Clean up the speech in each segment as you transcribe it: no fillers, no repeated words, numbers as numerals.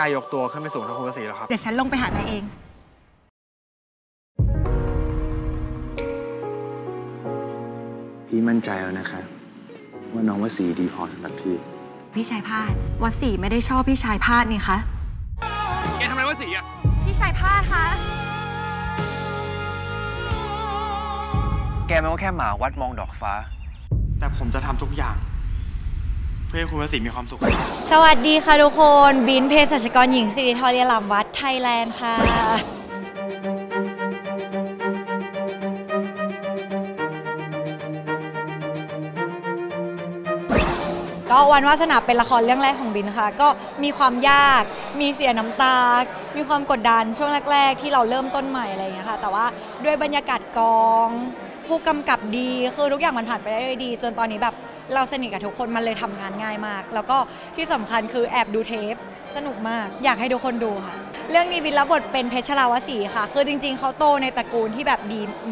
ล้ายกตัวขึ้นไปสูงเท่าคุณวสีแล้วครับเดี๋ยวฉันลงไปหานายเองพี่มั่นใจแล้วนะคะว่าน้องวสีดีพอสำหรับพี่พี่ชายพาดวสีไม่ได้ชอบพี่ชายพาดนี่คะแกทำอะไรวสีอ่ะพี่ชายพาดคะแกมันก็แค่หมาวัดมองดอกฟ้าแต่ผมจะทำทุกอย่างเพื่อให้คุณวสีมีความสุขสวัสดีค่ะทุกคนบินเภสัชกรหญิงสิริธรเรียลำวัดไทยแลนด์ค่ะก็วันวาสนาเป็นละครเรื่องแรกของบินค่ะก็มีความยากมีเสียน้ำตามีความกดดันช่วงแรกๆที่เราเริ่มต้นใหม่อะไรอย่างเงี้ยค่ะแต่ว่าด้วยบรรยากาศกองผู้กำกับดีคือทุกอย่างมันผ่านไปได้ด้วยดีจนตอนนี้แบบเราสนิทกับทุกคนมันเลยทำงานง่ายมากแล้วก็ที่สำคัญคือแอบดูเทปสนุกมากอยากให้ทุกคนดูค่ะเรื่องนี้บินรับบทเป็นเพชรราวสีค่ะคือจริงๆเขาโตในตระกูลที่แบบ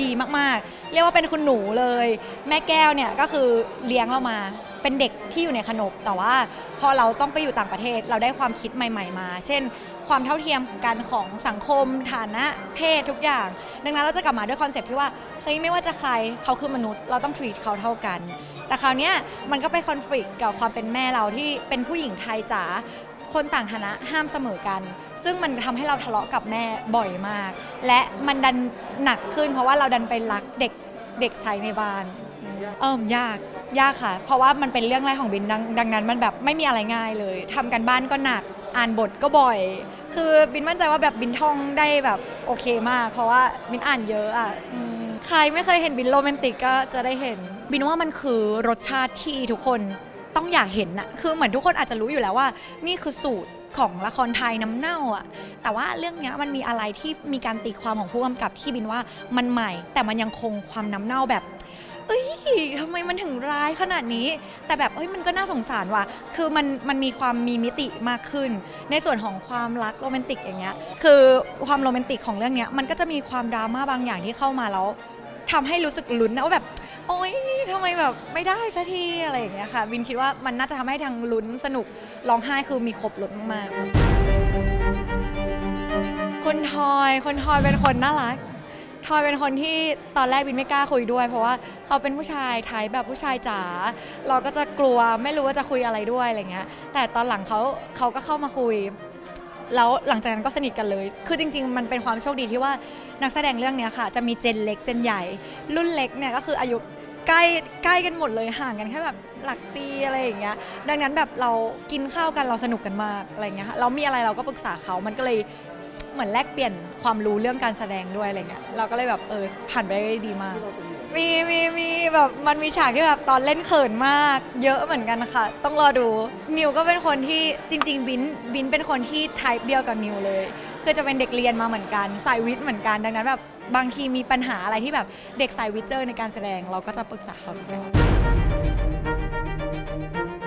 ดีมากๆเรียกว่าเป็นคุณหนูเลยแม่แก้วเนี่ยก็คือเลี้ยงเรามาเป็นเด็กที่อยู่ในขนบแต่ว่าพอเราต้องไปอยู่ต่างประเทศเราได้ความคิดใหม่ๆมาเช่นความเท่าเทียมกันของสังคมฐานะเพศทุกอย่างดังนั้นเราจะกลับมาด้วยคอนเซ็ปต์ที่ว่าเฮ้ยไม่ว่าจะใครเขาคือมนุษย์เราต้องทรีตเขาเท่ากันแต่คราวนี้มันก็ไปคอนฟลิกต์กับความเป็นแม่เราที่เป็นผู้หญิงไทยจ๋าคนต่างฐานะห้ามเสมอกันซึ่งมันทำให้เราทะเลาะกับแม่บ่อยมากและมันดันหนักขึ้นเพราะว่าเราดันไปรักเด็กชายในบ้านยากค่ะเพราะว่ามันเป็นเรื่องแรกของบินดังนั้นมันแบบไม่มีอะไรง่ายเลยทำกันบ้านก็หนักอ่านบทก็บ่อยคือบินมั่นใจว่าแบบบินท่องได้แบบโอเคมากเพราะว่าบินอ่านเยอะอ่ะใครไม่เคยเห็นบินโรแมนติกก็จะได้เห็นบินว่ามันคือรสชาติที่ทุกคนต้องอยากเห็นนะคือเหมือนทุกคนอาจจะรู้อยู่แล้วว่านี่คือสูตรของละครไทยน้ำเน่าอ่ะแต่ว่าเรื่องนี้มันมีอะไรที่มีการตีความของผู้กำกับที่บินว่ามันใหม่แต่มันยังคงความน้ำเน่าแบบเอ้ยทำไมมันถึงร้ายขนาดนี้แต่แบบเอ้ยมันก็น่าสงสารว่ะคือมันมีความมีมิติมากขึ้นในส่วนของความรักโรแมนติกอย่างเงี้ยคือความโรแมนติกของเรื่องนี้มันก็จะมีความดราม่าบางอย่างที่เข้ามาแล้วทำให้รู้สึกลุ้นนะว่าแบบโอ๊ยทำไมแบบไม่ได้สักทีอะไรอย่างเงี้ยค่ะบินคิดว่ามันน่าจะทำให้ทั้งลุ้นสนุกร้องไห้คือมีครบรสมากๆคนทอยเป็นคนน่ารักทอยเป็นคนที่ตอนแรกบินไม่กล้าคุยด้วยเพราะว่าเขาเป็นผู้ชายไทยแบบผู้ชายจ๋าเราก็จะกลัวไม่รู้ว่าจะคุยอะไรด้วยอะไรเงี้ยแต่ตอนหลังเขาก็เข้ามาคุยแล้วหลังจากนั้นก็สนิทกันเลยคือจริงๆมันเป็นความโชคดีที่ว่านักแสดงเรื่องนี้ค่ะจะมีเจนเล็กเจนใหญ่รุ่นเล็กเนี่ยก็คืออายุใกล้กันหมดเลยห่างกันแค่แบบหลักปีอะไรอย่างเงี้ยดังนั้นแบบเรากินข้าวกันเราสนุกกันมากอะไรเงี้ยเรามีอะไรเราก็ปรึกษาเขามันก็เลยเหมือนแลกเปลี่ยนความรู้เรื่องการแสดงด้วยอะไรเงี้ยเราก็เลยแบบผ่านไปได้ดีมากมีแบบมันมีฉากที่แบบตอนเล่นเขินมากเยอะเหมือนกันค่ะต้องรอดูนิวก็เป็นคนที่จริงๆบินเป็นคนที่ไทป์เดียวกับนิวเลยคือจะเป็นเด็กเรียนมาเหมือนกันสายวิทย์เหมือนกันดังนั้นแบบบางทีมีปัญหาอะไรที่แบบเด็กสายวิทย์เจอในการแสดงเราก็จะปรึกษาเขาด้วย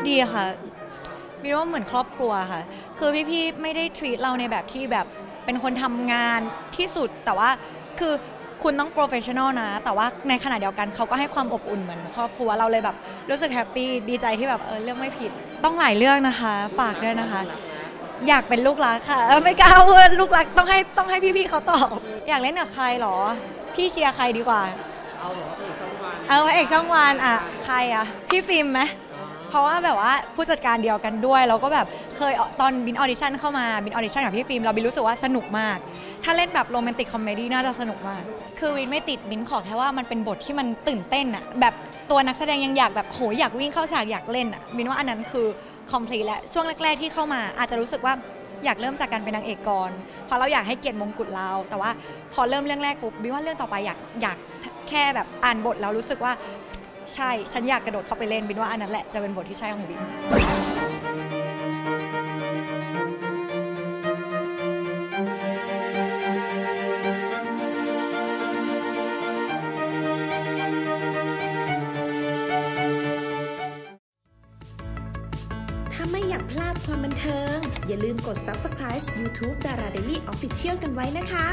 ดีค่ะบินว่าเหมือนครอบครัวค่ะคือพี่ๆไม่ได้ทรีตเราในแบบที่แบบเป็นคนทำงานที่สุดแต่ว่าคือคุณต้องโปรเฟชชั่นอลนะแต่ว่าในขณะเดียวกันเขาก็ให้ความอบอุ่นเหมือนครอบครัวเราเลยแบบรู้สึกแฮปปี้ดีใจที่แบบเรื่องไม่ผิดต้องหลายเรื่องนะคะฝากด้วยนะคะอยากเป็นลูกรักค่ะไม่กล้าพูดลูกรักต้องให้พี่ๆเขาตอบอยากเล่นกับใครหรอพี่เชียร์ใครดีกว่าเอาหรอพระเอกช่องวันอ่ะใครอ่ะพี่ฟิล์มไหมเพราะว่าแบบว่าผู้จัดการเดียวกันด้วยเราก็แบบเคยตอนบินออดิชั่นเข้ามาบินออดิชั่นกับพี่ฟิล์มเราบินรู้สึกว่าสนุกมากถ้าเล่นแบบโรแมนติกคอมเมดี้น่าจะสนุกมากคือบินไม่ติดบินขอแค่ว่ามันเป็นบทที่มันตื่นเต้นอะแบบตัวนักแสดงยังอยากแบบโหอยากวิ่งเข้าฉากอยากเล่นอะบินว่าอันนั้นคือคอมพลีทและช่วงแรกๆที่เข้ามาอาจจะรู้สึกว่าอยากเริ่มจากการเป็นนางเอกก่อนเพราะเราอยากให้เกียรติมงกุฎเราแต่ว่าพอเริ่มเรื่องแรกปุ๊บบินว่าเรื่องต่อไปอยากแค่แบบอ่านบทแล้วรู้สึกว่าใช่ฉันอยากกระโดดเข้าไปเล่นบินว่าอันนั้นแหละจะเป็นบทที่ใช่ของบินถ้าไม่อยากพลาดความบันเทิงอย่าลืมกด Subscribe YouTube Dara Daily Official กันไว้นะคะ